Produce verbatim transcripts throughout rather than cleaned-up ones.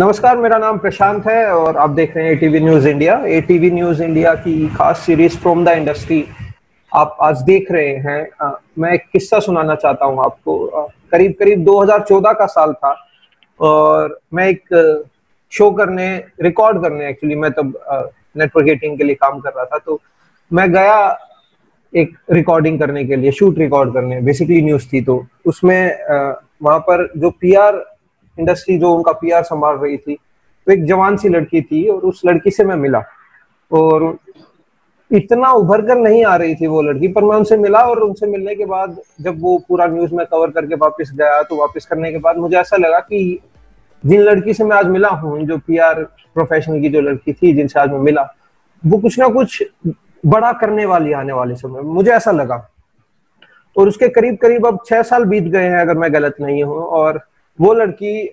नमस्कार, मेरा नाम प्रशांत है और आप देख रहे हैं ATV news India. ATV news India की खास सीरीज फ्रॉम द इंडस्ट्री आप आज देख रहे हैं। मैं एक किस्सा सुनाना चाहता हूं आपको। करीब करीब दो हज़ार चौदह का साल था और मैं एक शो करने रिकॉर्ड करने एक्चुअली मैं तब नेटवर्क एटिंग के लिए काम कर रहा था, तो मैं गया एक रिकॉर्डिंग करने के लिए, शूट रिकॉर्ड करने, बेसिकली न्यूज थी। तो उसमें वहां पर जो पी आर इंडस्ट्री जो उनका पीआर संभाल रही थी, तो एक जवान सी लड़की थी और उस लड़की से मैं मिला और इतना उभर कर नहीं आ रही थी वो लड़की, पर मैं उनसे मिला और उनसे मिलने के बाद जब वो पूरा न्यूज में कवर करके वापस गया तो वापस करने के बाद मुझे ऐसा लगा कि जिन लड़की से मैं आज मिला हूँ, जो पीआर प्रोफेशनल की जो लड़की थी जिनसे आज मैं मिला, वो कुछ ना कुछ बड़ा करने वाली आने वाले समय, मुझे ऐसा लगा। और उसके करीब करीब अब छह साल बीत गए हैं अगर मैं गलत नहीं हूँ, और वो लड़की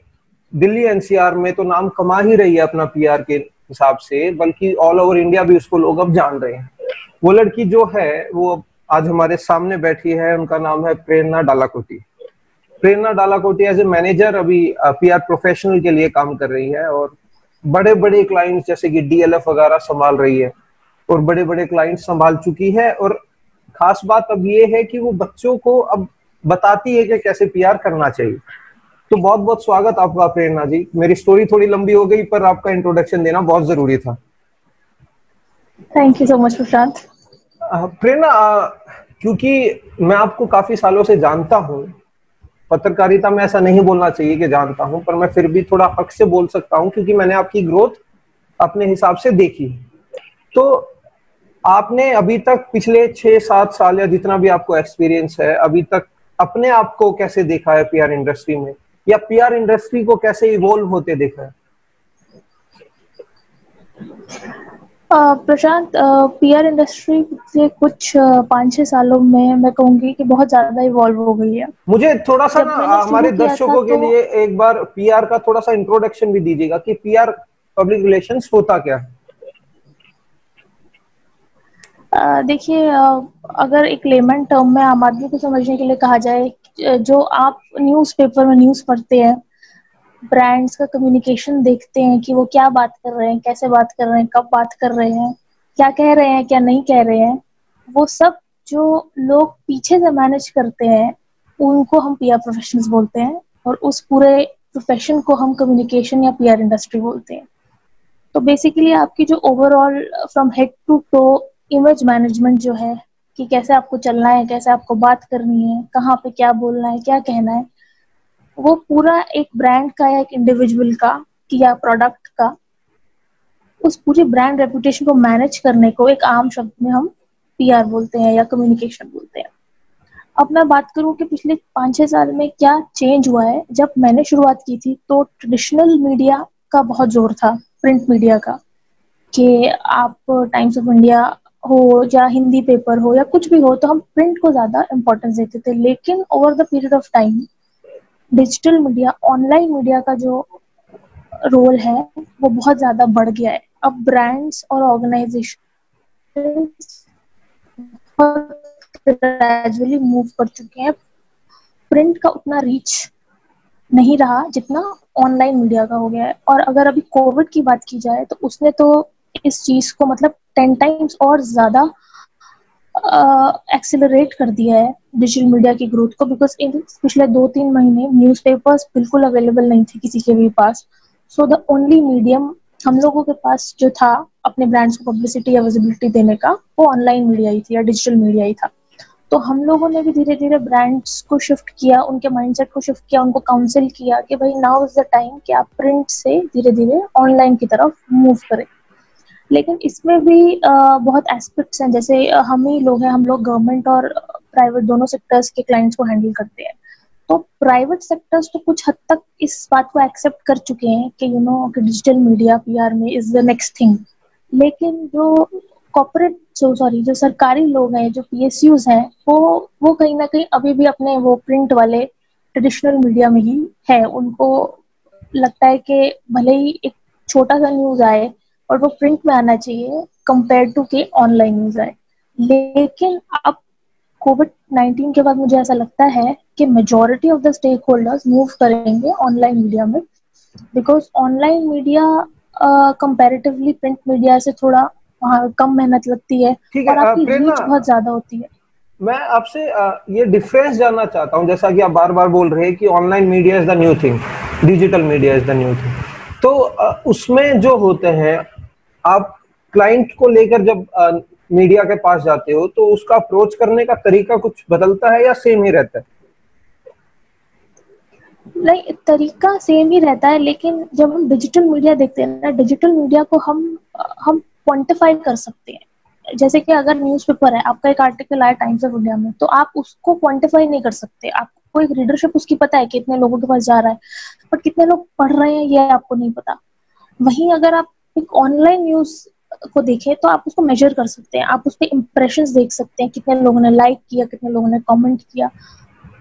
दिल्ली एनसीआर में तो नाम कमा ही रही है अपना पीआर के हिसाब से, बल्कि ऑल ओवर इंडिया भी उसको लोग अब जान रहे हैं। वो लड़की जो है वो आज हमारे सामने बैठी है, उनका नाम है Prerna Dalakoti. Prerna Dalakoti as a manager अभी पीआर प्रोफेशनल के लिए काम कर रही है और बड़े बड़े क्लाइंट्स जैसे कि डीएलएफ वगैरह संभाल रही है और बड़े बड़े क्लाइंट संभाल चुकी है। और खास बात अब ये है कि वो बच्चों को अब बताती है कि कैसे पीआर करना चाहिए। तो बहुत बहुत स्वागत आपका प्रेरणा जी। मेरी स्टोरी थोड़ी लंबी हो गई पर आपका इंट्रोडक्शन देना बहुत जरूरी था। Thank you so much Prashant. Prerna, क्योंकि मैं आपको काफी सालों से जानता हूँ, पत्रकारिता में ऐसा नहीं बोलना चाहिए कि जानता हूँ, पर मैं फिर भी थोड़ा हक से बोल सकता हूँ क्योंकि मैंने आपकी ग्रोथ अपने हिसाब से देखी। तो आपने अभी तक पिछले छह सात साल या जितना भी आपको एक्सपीरियंस है, अभी तक अपने आप को कैसे देखा है पीआर इंडस्ट्री में, या पीआर इंडस्ट्री को कैसे इवॉल्व होते देखा है? प्रशांत, पीआर इंडस्ट्री पिछले कुछ पाँच छह सालों में मैं कहूंगी कि बहुत ज्यादा इवॉल्व हो गई है। मुझे थोड़ा सा ना हमारे दर्शकों के लिए एक बार पीआर का थोड़ा सा इंट्रोडक्शन भी दीजिएगा कि पीआर पब्लिक रिलेशंस होता क्या है। देखिए, अगर एक लेमन टर्म में आम आदमी को समझने के लिए कहा जाए, जो आप न्यूज़पेपर में न्यूज़ पढ़ते हैं, ब्रांड्स का कम्युनिकेशन देखते हैं कि वो क्या बात कर रहे हैं, कैसे बात कर रहे हैं, कब बात कर रहे हैं, क्या कह रहे हैं, क्या नहीं कह रहे हैं, वो सब जो लोग पीछे से मैनेज करते हैं उनको हम पीआर प्रोफेशनल्स बोलते हैं और उस पूरे प्रोफेशन को हम कम्युनिकेशन या पीआर इंडस्ट्री बोलते हैं। तो बेसिकली आपकी जो overall from head to toe image management जो है कि कैसे आपको चलना है, कैसे आपको बात करनी है, कहाँ पे क्या बोलना है, क्या कहना है, वो पूरा एक ब्रांड का या एक इंडिविजुअल का या प्रोडक्ट का, उस पूरी ब्रांड रेपुटेशन को मैनेज करने को एक आम शब्द में हम पीआर बोलते हैं या कम्युनिकेशन बोलते हैं। अब मैं बात करूँ कि पिछले पाँच छः साल में क्या चेंज हुआ है। जब मैंने शुरुआत की थी तो ट्रेडिशनल मीडिया का बहुत जोर था, प्रिंट मीडिया का, कि आप टाइम्स ऑफ इंडिया हो या हिंदी पेपर हो या कुछ भी हो, तो हम प्रिंट को ज्यादा इम्पोर्टेंस देते थे। लेकिन over the period of time digital media, online media का जो रोल है वो बहुत ज्यादा बढ़ गया है। अब ब्रांड्स और ऑर्गेनाइजेशन ग्रेजुअली मूव कर चुके हैं, प्रिंट का उतना रीच नहीं रहा जितना ऑनलाइन मीडिया का हो गया है। और अगर अभी कोविड की बात की जाए तो उसने तो इस चीज को मतलब टेन टाइम्स और ज्यादा एक्सेलरेट कर दिया है डिजिटल मीडिया की ग्रोथ को, बिकॉज इन पिछले दो तीन महीने न्यूज़पेपर्स बिल्कुल अवेलेबल नहीं थे किसी के भी पास। सो द ओनली मीडियम हम लोगों के पास जो था अपने ब्रांड्स को पब्लिसिटी या विजिबिलिटी देने का, वो ऑनलाइन मीडिया ही थी या डिजिटल मीडिया ही था। तो हम लोगों ने भी धीरे धीरे ब्रांड्स को शिफ्ट किया, उनके माइंडसेट को शिफ्ट किया, उनको काउंसिल किया कि भाई नाउ इज द टाइम कि आप प्रिंट से धीरे धीरे ऑनलाइन की तरफ मूव करें। लेकिन इसमें भी आ, बहुत एस्पेक्ट्स हैं, जैसे हम ही लोग हैं, हम लोग गवर्नमेंट और प्राइवेट दोनों सेक्टर्स के क्लाइंट्स को हैंडल करते हैं। तो प्राइवेट सेक्टर्स तो कुछ हद तक इस बात को एक्सेप्ट कर चुके हैं कि यू नो कि डिजिटल मीडिया पीआर में इज द नेक्स्ट थिंग। लेकिन जो कॉर्पोरेट जो सॉरी जो सरकारी लोग हैं, जो पीएसयूज हैं, वो वो कहीं ना कहीं अभी भी अपने वो प्रिंट वाले ट्रेडिशनल मीडिया में ही है। उनको लगता है कि भले ही एक छोटा सा न्यूज आए और वो प्रिंट में आना चाहिए कंपेयर टू के ऑनलाइन न्यूज आए। लेकिन अब कोविड नाइन्टीन के बाद मुझे ऐसा लगता है कि majority of the stakeholders move करेंगे ऑनलाइन मीडिया में because online media comparatively print media से थोड़ा वहाँ कम मेहनत लगती है और आपकी रीच बहुत ज्यादा होती है। मैं आपसे ये डिफरेंस जानना चाहता हूँ, जैसा कि आप बार बार बोल रहे हैं कि online media is the new thing, digital media is the new thing, तो उसमें जो होते हैं आप क्लाइंट को लेकर जब मीडिया के पास जाते हो तो उसका अप्रोच करने का तरीका कुछ बदलता है या सेम ही रहता है? नहीं, तरीका सेम ही रहता है, लेकिन जब हम डिजिटल मीडिया देखते हैं ना, डिजिटल मीडिया को हम हम क्वांटिफाई कर सकते हैं। जैसे कि अगर न्यूज़पेपर है, आपका एक आर्टिकल आया टाइम्स ऑफ इंडिया में, तो आप उसको क्वांटिफाई नहीं कर सकते। आपको एक रीडरशिप उसकी पता है कि इतने लोगों के पास जा रहा है, बट कितने लोग पढ़ रहे हैं ये आपको नहीं पता। वहीं अगर आप एक ऑनलाइन न्यूज को देखें तो आप उसको मेजर कर सकते हैं, आप उस पर इम्प्रेशंस देख सकते हैं, कितने लोगों ने लाइक किया, कितने लोगों ने कमेंट किया।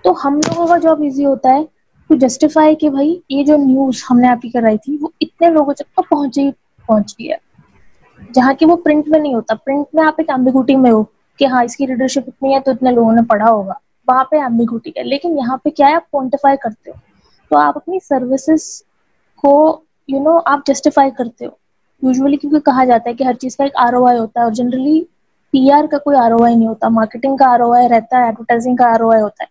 तो हम लोगों का जॉब इजी होता है टू जस्टिफाई कि भाई ये जो न्यूज हमने आपकी कराई थी वो इतने लोगों तक तो पहुंची पहुंची है, जहाँ की वो प्रिंट में नहीं होता। प्रिंट में आप एक एम्बिगुटी में हो कि हाँ इसकी रीडरशिप इतनी है तो इतने लोगों ने पढ़ा होगा, वहाँ पे एम्बिगुटी है। लेकिन यहाँ पे क्या है, आप क्वान्टिफाई करते हो, तो आप अपनी सर्विसेज को यू you नो know, आप जस्टिफाई करते हो यूजुअली, क्योंकि कहा जाता है कि हर चीज का एक आरओआई होता है और जनरली पीआर का कोई आरओआई नहीं होता। मार्केटिंग का आरओआई रहता है, एडवर्टाइजिंग का आरओआई होता है,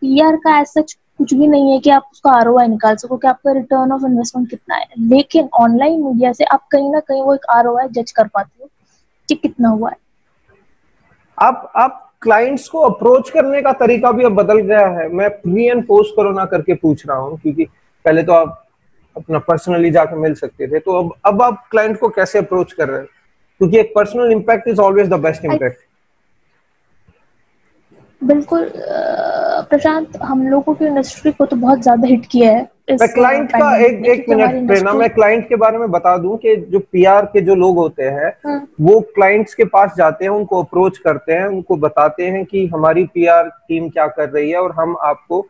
पीआर का एज सच कुछ भी नहीं है कि आप उसका आरओआई निकाल सको कि आपका रिटर्न ऑफ इन्वेस्टमेंट कितना है। लेकिन ऑनलाइन मीडिया से आप कहीं ना कहीं वो एक आरओआई जज कर पाते हो कि कितना हुआ है। आप आप क्लाइंट्स को अप्रोच करने का तरीका भी अब बदल गया है। मैं प्री एंड पोस्ट कोरोना करके पूछ रहा हूँ, क्योंकि पहले तो आप अपना पर्सनली जाके मिल सकते थे, तो अब अब आप क्लाइंट को कैसे अप्रोच कर रहे हैं, क्योंकि एक personal impact is always the best impact. बिल्कुल प्रशांत, हम लोगों की इंडस्ट्री को तो बहुत ज्यादा हिट किया है। मैं क्लाइंट का एक एक मिनट प्रेरणा, मैं क्लाइंट के बारे में बता दूं कि जो पीआर के जो लोग होते हैं, हाँ। वो क्लाइंट्स के पास जाते हैं, उनको अप्रोच करते हैं, उनको बताते हैं कि हमारी पीआर टीम क्या कर रही है और हम आपको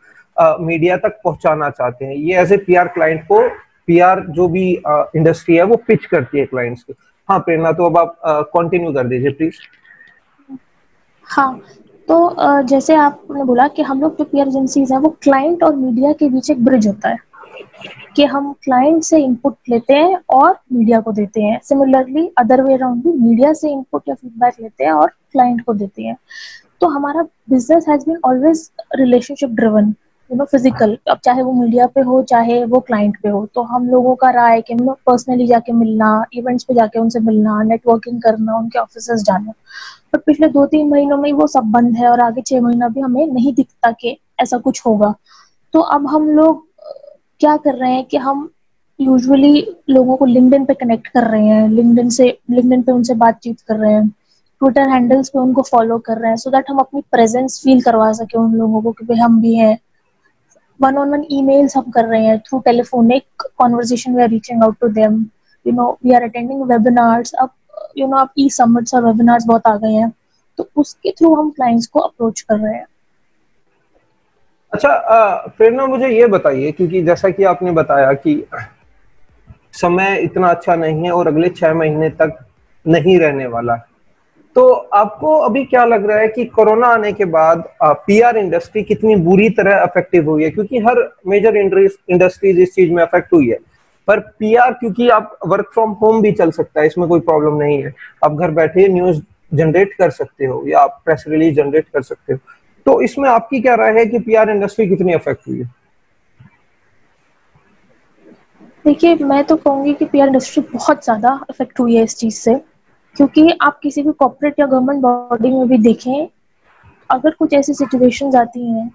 मीडिया तक पहुंचाना चाहते हैं। ये एज ए पीआर क्लाइंट को पीआर जो भी इंडस्ट्री है वो पिच करती है क्लाइंट्स को। हाँ प्रेरणा, तो अब आप कंटिन्यू कर दीजिए प्लीज। हाँ, तो जैसे आपने बोला कि हम लोग जो पीआर एजेंसीज हैं वो क्लाइंट और मीडिया के बीच एक ब्रिज होता है कि हम क्लाइंट से इनपुट लेते हैं और मीडिया को देते हैं। सिमिलरली अदर वे अराउंड भी, मीडिया से इनपुट या फीडबैक लेते हैं और क्लाइंट को देते हैं। तो हमारा business has been always relationship driven, you know physical, अब चाहे वो मीडिया पे हो चाहे वो क्लाइंट पे हो। तो हम लोगों का रहा है कि हम लोग पर्सनली जाके मिलना, इवेंट्स पे जाके उनसे मिलना, नेटवर्किंग करना, उनके ऑफिस जाना, पर पिछले दो तीन महीनों में वो सब बंद है और आगे छह महीना भी हमें नहीं दिखता कि ऐसा कुछ होगा। तो अब हम लोग क्या कर रहे हैं कि हम यूजुअली लोगों को लिंक्डइन पे कनेक्ट कर रहे हैं, लिंक्डइन से लिंक्डइन पे उनसे बातचीत कर रहे हैं, ट्विटर हैंडल्स पे उनको फॉलो कर रहे हैं, सो दैट हम अपनी प्रेजेंस फील करवा सके उन लोगों को कि भाई हम भी हैं। वन ऑन वन ईमेल्स हम कर रहे हैं, through telephonic conversation we are reaching out to them, you know we are attending webinars. अब यू नो आप ई सम्मिट्स और वेबिनार्स बहुत आ गए हैं, तो उसके थ्रू हम क्लाइंट्स को अप्रोच कर रहे हैं। अच्छा प्रेरणा, मुझे ये बताइए, क्योंकि जैसा कि आपने बताया कि समय इतना अच्छा नहीं है और अगले छह महीने तक नहीं रहने वाला, तो आपको अभी क्या लग रहा है कि कोरोना आने के बाद पीआर इंडस्ट्री कितनी बुरी तरह अफेक्टिव हुई है? क्योंकि हर मेजर इंडस्ट्रीज इस चीज में अफेक्ट हुई है, पर पीआर, क्योंकि आप वर्क फ्रॉम होम भी चल सकता है, इसमें कोई प्रॉब्लम नहीं है, आप घर बैठे न्यूज जनरेट कर सकते हो या आप प्रेस रिलीज जनरेट कर सकते हो, तो इसमें आपकी क्या राय है कि पीआर इंडस्ट्री कितनी अफेक्ट हुई है? देखिए मैं तो कहूंगी कि पीआर इंडस्ट्री बहुत ज्यादा अफेक्ट हुई है इस चीज से, क्योंकि आप किसी भी कॉर्पोरेट या गवर्नमेंट बॉडी में भी देखें, अगर कुछ ऐसी सिचुएशंस आती हैं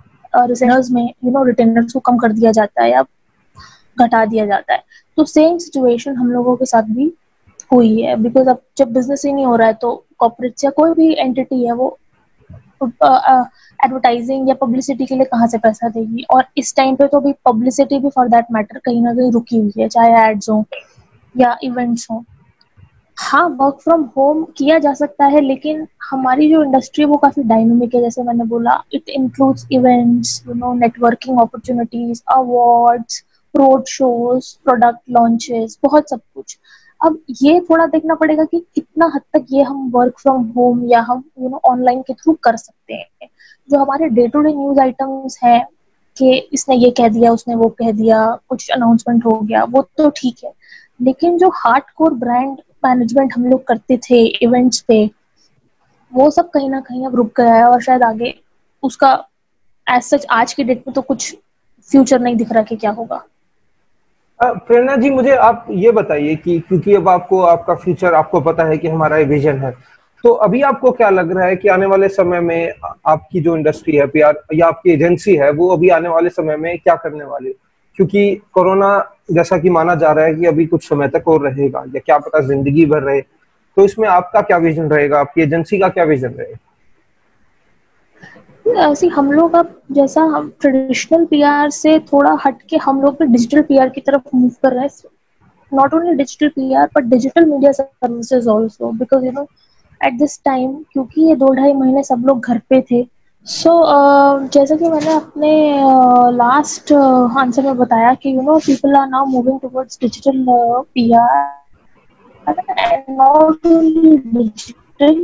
रिटेनर्स में, यू नो रिटेनर्स को कम कर दिया जाता है या घटा दिया जाता है, तो सेम सिचुएशन हम लोगों के साथ भी हुई है। बिकॉज अब जब बिजनेस ही नहीं हो रहा है तो कॉर्पोरेट या कोई भी एंटिटी है वो एडवर्टाइजिंग या पब्लिसिटी के लिए कहाँ से पैसा देगी, और इस टाइम पे तो भी पब्लिसिटी भी फॉर दैट मैटर कहीं ना कहीं रुकी हुई है, चाहे एड्स हो या इवेंट्स हो। हाँ वर्क फ्रॉम होम किया जा सकता है, लेकिन हमारी जो इंडस्ट्री है वो काफी डायनामिक है, जैसे मैंने बोला it includes events, you know networking opportunities, awards, road shows, product launches, बहुत सब कुछ। अब ये थोड़ा देखना पड़ेगा कि कितना हद तक ये हम वर्क फ्रॉम होम या हम यू नो ऑनलाइन के थ्रू कर सकते हैं। जो हमारे day to day news items हैं कि इसने ये कह दिया, उसने वो कह दिया, कुछ अनाउंसमेंट हो गया, वो तो ठीक है, लेकिन जो हार्डकोर ब्रांड मैनेजमेंट हम लोग करते थे इवेंट्स पे, वो सब कहीं ना कहीं अब रुक गया है और शायद आगे उसका एज सच आज के डेट में तो कुछ फ्यूचर नहीं दिख रहा कि क्या होगा। प्रेरणा जी, मुझे आप ये बताइए कि क्योंकि अब आपको आपका फ्यूचर आपको पता है कि हमारा ये विजन है, तो अभी आपको क्या लग रहा है कि आने वाले समय में आपकी जो इंडस्ट्री है पीआर या आपकी एजेंसी है वो अभी आने वाले समय में क्या करने वाली है, क्योंकि कोरोना जैसा कि माना जा रहा है कि अभी कुछ समय तक और रहेगा या क्या पता जिंदगी भर रहे, तो इसमें आपका क्या विजन रहेगा, आपकी एजेंसी का क्या विजन रहेगा? ऐसे हम लोग अब जैसा हम ट्रेडिशनल पीआर से थोड़ा हटके हम लोग डिजिटल पीआर की तरफ मूव कर रहे हैं। Not only digital PR but digital media services also, because you know at this time, क्योंकि ये दो ढाई महीने सब लोग घर पे थे, सो so, uh, जैसा कि मैंने अपने लास्ट uh, आंसर uh, में बताया कि you know people are now moving towards digital PR and not only digital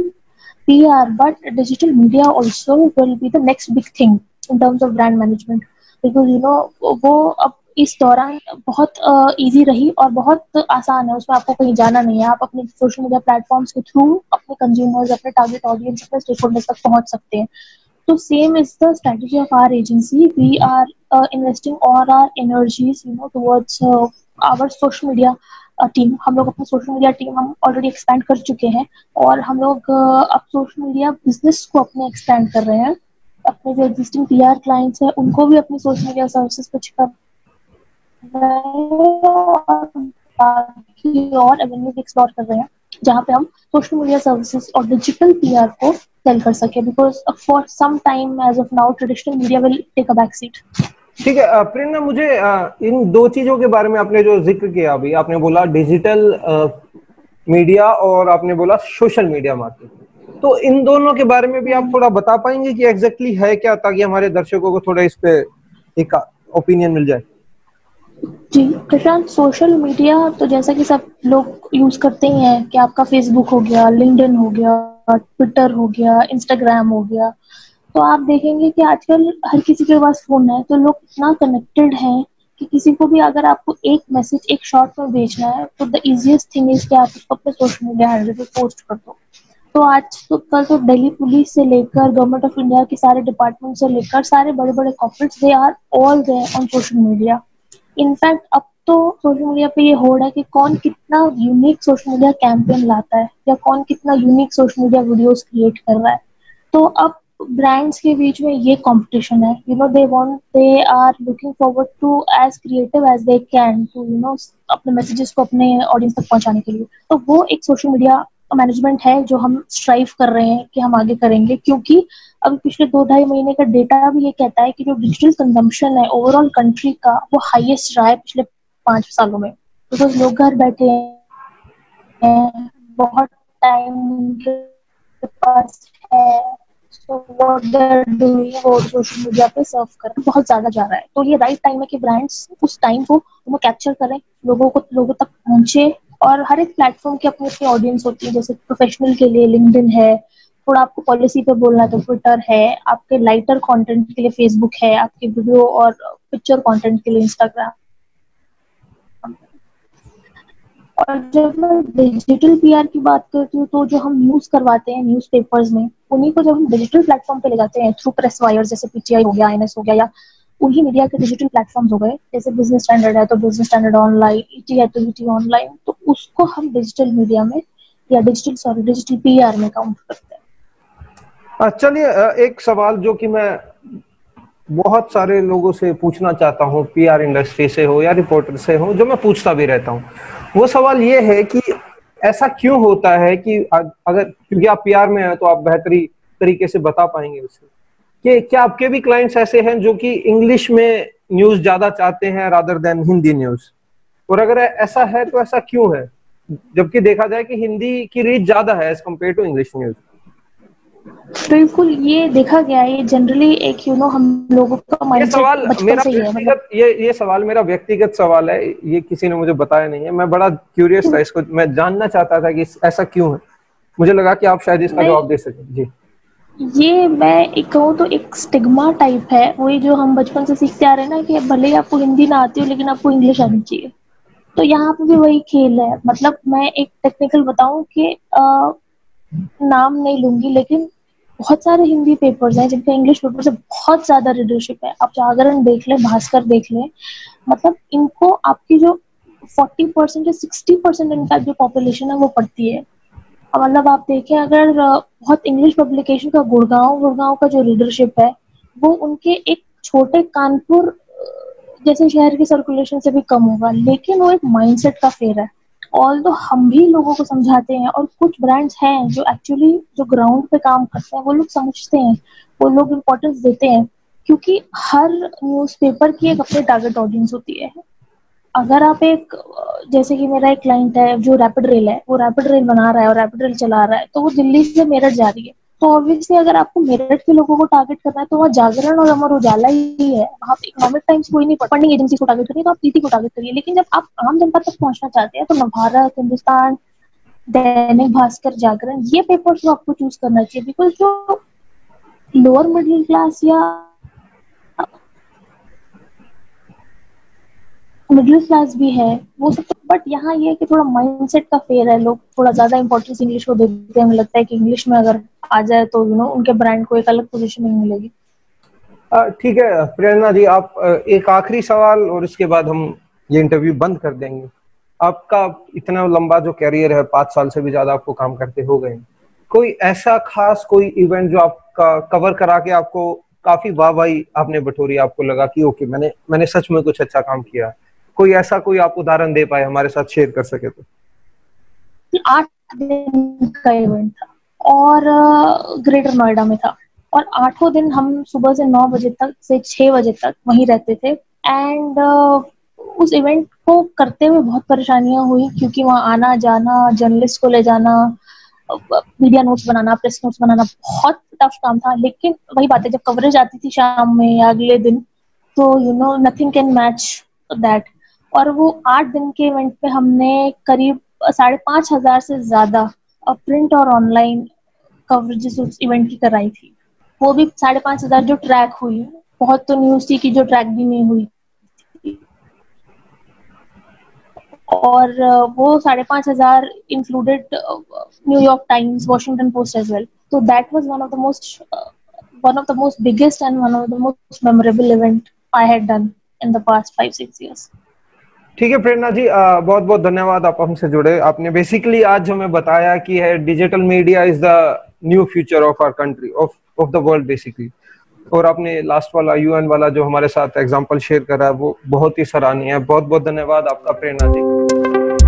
PR but digital media also will be the next big thing in terms of brand management, because you know वो अब इस दौरान बहुत easy uh, रही और बहुत आसान है, उसमें आपको कहीं जाना नहीं है, आप अपने सोशल मीडिया प्लेटफॉर्म्स के थ्रू अपने कंज्यूमर्स, अपने टारगेट ऑडियंस, अपने स्टेकहोल्डर्स तक पहुंच सकते हैं। तो same is the strategy of our agency, we are investing all our energies you know towards our social media team. हम लोग अपना सोशल मीडिया टीम हम ऑलरेडी एक्सपैंड कर चुके हैं और हम लोग uh, अब सोशल मीडिया बिजनेस को अपने एक्सपैंड कर रहे हैं, अपने जो एग्जिस्टिंग पीआर क्लाइंट्स हैं उनको भी अपनी सोशल मीडिया सर्विसेज पर चिपका बाकी और एवेन्यू एक्सप्लोर कर रहे हैं जहाँ पे हम सोशल मीडिया सर्विसेज और डिजिटल पीआर को सेल कर सके, because for some time as of now traditional media will take a back seat. ठीक है प्रेरणा, मुझे इन दो चीजों के बारे में आपने जो जिक्र किया, अभी आपने बोला डिजिटल मीडिया और आपने बोला सोशल मीडिया मार्केटिंग, तो इन दोनों के बारे में भी आप थोड़ा बता पाएंगे कि एग्जैक्टली है क्या, ताकि हमारे दर्शकों को थोड़ा इस पे एक ओपिनियन मिल जाए? जी प्रशांत, सोशल मीडिया तो जैसा कि सब लोग यूज करते ही हैं कि आपका फेसबुक हो गया, लिंक्डइन हो गया, ट्विटर हो गया, इंस्टाग्राम हो गया, तो आप देखेंगे कि आजकल हर किसी के पास फोन है, तो लोग इतना कनेक्टेड हैं कि किसी को भी अगर आपको एक मैसेज एक शॉर्ट में भेजना है तो द इजिएस्ट थिंग इज कि आप उसको अपने सोशल मीडिया हैंडल पे पोस्ट कर दो। तो आज तो कल तो दिल्ली पुलिस से लेकर गवर्नमेंट ऑफ इंडिया के सारे डिपार्टमेंट से लेकर सारे बड़े बड़े corporates they are all there on social media. In fact अब तो सोशल मीडिया पे ये हो रहा है कि कौन कितना यूनिक सोशल मीडिया कैंपेन लाता है या कौन कितना unique social media videos create कर रहा है। तो अब ब्रांड्स के बीच में ये कंपटीशन है, you know they want they are looking forward to as creative as they can to you know अपने मैसेजेस को अपने ऑडियंस तक पहुंचाने के लिए। तो वो एक सोशल मीडिया मैनेजमेंट है जो हम स्ट्राइव कर रहे हैं कि हम आगे करेंगे, क्योंकि अभी पिछले दो ढाई महीने का डेटा भी ये कहता है कि जो डिजिटल कंजम्पशन है ओवरऑल कंट्री का वो हाईएस्ट रहा है पिछले पांच सालों में, बिकॉज तो लोग घर बैठे हैं, बहुत टाइम के पास है, so what they're doing वो सोशल मीडिया पे सर्व कर बहुत ज्यादा जा रहा है। तो ये राइट टाइम है कि ब्रांड्स उस टाइम को वो कैप्चर करें, लोगों को लोगों तक पहुंचे, और हर एक प्लेटफॉर्म की अपनी अपनी ऑडियंस होती है, जैसे प्रोफेशनल के लिए लिंक्डइन है, थोड़ा आपको पॉलिसी पे बोलना है तो ट्विटर है, आपके लाइटर कंटेंट के लिए फेसबुक है, आपके वीडियो और पिक्चर कंटेंट के लिए इंस्टाग्राम। और जब मैं डिजिटल पीआर की बात करती हूँ तो जो हम न्यूज करवाते हैं न्यूज़पेपर्स में, उन्हीं को जब हम डिजिटल प्लेटफॉर्म पे ले जाते हैं थ्रू प्रेस वायर, जैसे पीटीआई हो गया, आईएएनएस हो गया, या उन्हीं मीडिया के डिजिटल प्लेटफॉर्म्स हो गए, जैसे बिजनेस स्टैंडर्ड है तो बिजनेस स्टैंडर्ड ऑनलाइन, ईटी है तो ईटी ऑनलाइन, तो उसको हम डिजिटल मीडिया में या डिजिटल सॉरी डिजिटल पीआर में काउंट करते हैं। चलिए, एक सवाल जो कि मैं बहुत सारे लोगों से पूछना चाहता हूँ, पीआर इंडस्ट्री से हो या रिपोर्टर से हो, जो मैं पूछता भी रहता हूँ, वो सवाल ये है कि ऐसा क्यों होता है कि अगर क्योंकि आप पीआर में हैं तो आप बेहतरीन तरीके से बता पाएंगे उसे, कि क्या आपके भी क्लाइंट्स ऐसे हैं जो कि इंग्लिश में न्यूज ज्यादा चाहते हैं रादर देन हिंदी न्यूज, और अगर ऐसा है तो ऐसा क्यों है, जबकि देखा जाए कि हिंदी की रीच ज्यादा है as compare to English news? बिल्कुल, ये देखा गया है, ये जनरली एक यू नो हम लोगों का माइंडसेट मेरा व्यक्तिगत ये ये सवाल मेरा व्यक्तिगत सवाल है, ये किसी ने मुझे बताया नहीं है, मैं बड़ा क्यूरियस था इसको, मैं जानना चाहता था कि ऐसा क्यों है, मुझे लगा कि आप शायद इसका जवाब दे सकें। जी ये मैं एक कहूँ तो एक स्टिग्मा टाइप है, वही जो हम बचपन से सीखते आ रहे हैं ना कि भले ही आपको हिंदी ना आती हो लेकिन आपको इंग्लिश आनी चाहिए। तो यहाँ पे भी वही खेल है। मतलब मैं एक टेक्निकल बताऊं कि आ, नाम नहीं लूंगी लेकिन बहुत सारे हिंदी पेपर्स हैं जिनका इंग्लिश पेपर से बहुत ज्यादा रीडरशिप है। आप जागरण देख लें, भास्कर देख लें, मतलब इनको आपकी जो चालीस परसेंट या साठ परसेंट इनका जो पॉपुलेशन है वो पढ़ती है। मतलब आप देखें अगर बहुत इंग्लिश पब्लिकेशन का गुड़गांव गुड़गांव का जो रीडरशिप है वो उनके एक छोटे कानपुर जैसे शहर के सर्कुलेशन से भी कम होगा, लेकिन वो एक माइंडसेट का फेर है। ऑल तो हम भी लोगों को समझाते हैं और कुछ ब्रांड्स हैं जो एक्चुअली जो ग्राउंड पे काम करते हैं वो लोग समझते हैं, वो लोग इम्पोर्टेंस देते हैं, क्योंकि हर न्यूज़पेपर की एक अपनी टारगेट ऑडियंस होती है। अगर आप एक जैसे कि मेरा एक क्लाइंट है जो रैपिड रेल है, वो रैपिड रेल बना रहा है और रैपिड रेल चला रहा है, तो वो दिल्ली से मेरठ जा रही है। तो ऑब्वियसली अगर आपको मेरठ के लोगों को टारगेट करना है तो वहाँ जागरण और अमर उजाला ही है। आप इकोनॉमिक टाइम्स कोई नहीं, फंडिंग एजेंसी को टारगेट करिए तो आप पीटी को टारगेट करिए। लेकिन जब आप आम जनता तक पहुंचना चाहते हैं तो नवभारत, हिंदुस्तान, दैनिक भास्कर, जागरण, ये पेपर्स को आपको चूज करना चाहिए। बिकॉज जो लोअर मिडिल क्लास या मिडिल क्लास भी है वो सब, बट यहाँ ये है कि थोड़ा माइंडसेट का फेर है। लोग थोड़ा ज्यादा इंपॉर्टेंस इंग्लिश को देते हैं, हमें लगता है कि इंग्लिश में अगर आ जाए तो यू नो उनके ब्रांड को एक अलग पोजीशनिंग मिलेगी। ठीक है प्रेरणा जी, आप एक आखिरी सवाल और इसके बाद हम ये इंटरव्यू बंद कर देंगे। आपका इतना लंबा जो कैरियर है, पाँच साल से भी ज्यादा आपको काम करते हो गए, कोई ऐसा खास कोई इवेंट जो आपका कवर करा के आपको काफी वाहवाही आपने बटोरी, आपको लगा कि ओके मैंने मैंने सच में कुछ अच्छा काम किया, कोई ऐसा कोई आप उदाहरण दे पाए हमारे साथ शेयर कर सके तो? आठ दिन का इवेंट था और ग्रेटर नोएडा में था और आठों दिन हम सुबह से नौ बजे तक से छह बजे तक वहीं रहते थे। एंड उस इवेंट को करते हुए बहुत परेशानियां हुई क्योंकि वहाँ आना जाना, जर्नलिस्ट को ले जाना, मीडिया नोट्स बनाना, प्रेस नोट्स बनाना, बहुत टफ काम था। लेकिन वही बात है, जब कवरेज आती थी शाम में या अगले दिन तो you know nothing can match that. और वो आठ दिन के इवेंट पे हमने करीब साढ़े पाँच हजार से ज्यादा प्रिंट और ऑनलाइन कवरेजेस उस इवेंट की कराई थी, वो भी साढ़े पाँच हजार जो ट्रैक हुई। बहुत तो न्यूज थी कि जो ट्रैक भी नहीं हुई थी। और वो साढ़े पाँच हजार included New York Times, Washington Post as well. तो that was one of the most one of the most biggest and one of the most memorable event I had done in the past five six years. ठीक है प्रेरणा जी, बहुत बहुत धन्यवाद आप हमसे जुड़े। आपने बेसिकली आज हमें बताया कि है digital media is the new future of our country, of of the world basically. और आपने लास्ट वाला यूएन वाला जो हमारे साथ एग्जांपल शेयर करा वो बहुत ही सराहनीय है। बहुत बहुत धन्यवाद आपका प्रेरणा जी।